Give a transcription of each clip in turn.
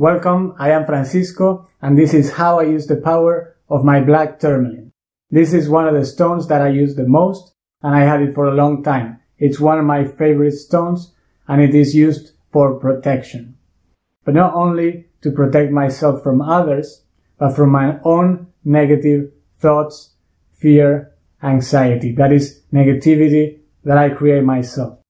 Welcome, I am Francisco, and this is how I use the power of my black tourmaline. This is one of the stones that I use the most, and I had it for a long time. It's one of my favorite stones, and it is used for protection. But not only to protect myself from others, but from my own negative thoughts, fear, anxiety. That is negativity that I create myself.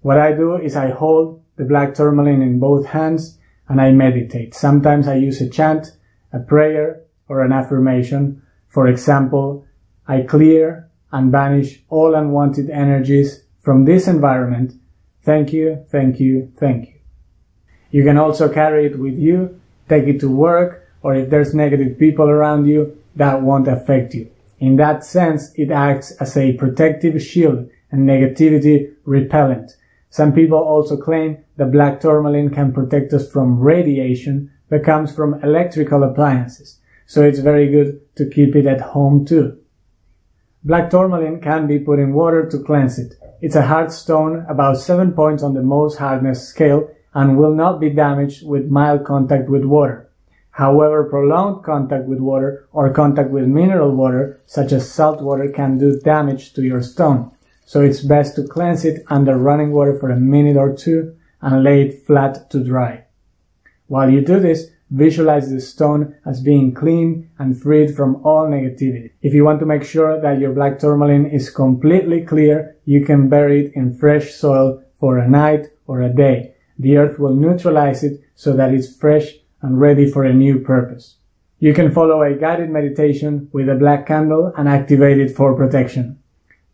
What I do is I hold the black tourmaline in both hands and I meditate. Sometimes I use a chant, a prayer, or an affirmation. For example, I clear and banish all unwanted energies from this environment. Thank you, thank you, thank you. You can also carry it with you, take it to work, or if there's negative people around you, that won't affect you. In that sense, it acts as a protective shield and negativity repellent. Some people also claim the black tourmaline can protect us from radiation that comes from electrical appliances, so it's very good to keep it at home too. Black tourmaline can be put in water to cleanse it. It's a hard stone, about 7 points on the Mohs hardness scale, and will not be damaged with mild contact with water. However, prolonged contact with water or contact with mineral water, such as salt water, can do damage to your stone. So it's best to cleanse it under running water for a minute or two and lay it flat to dry. While you do this, visualize the stone as being clean and freed from all negativity. If you want to make sure that your black tourmaline is completely clear, you can bury it in fresh soil for a night or a day. The earth will neutralize it so that it's fresh and ready for a new purpose. You can follow a guided meditation with a black candle and activate it for protection.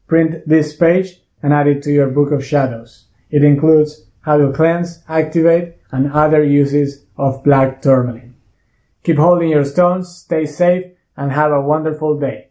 Print this page and add it to your book of shadows. It includes how to cleanse, activate, and other uses of black tourmaline. Keep holding your stones, stay safe, and have a wonderful day.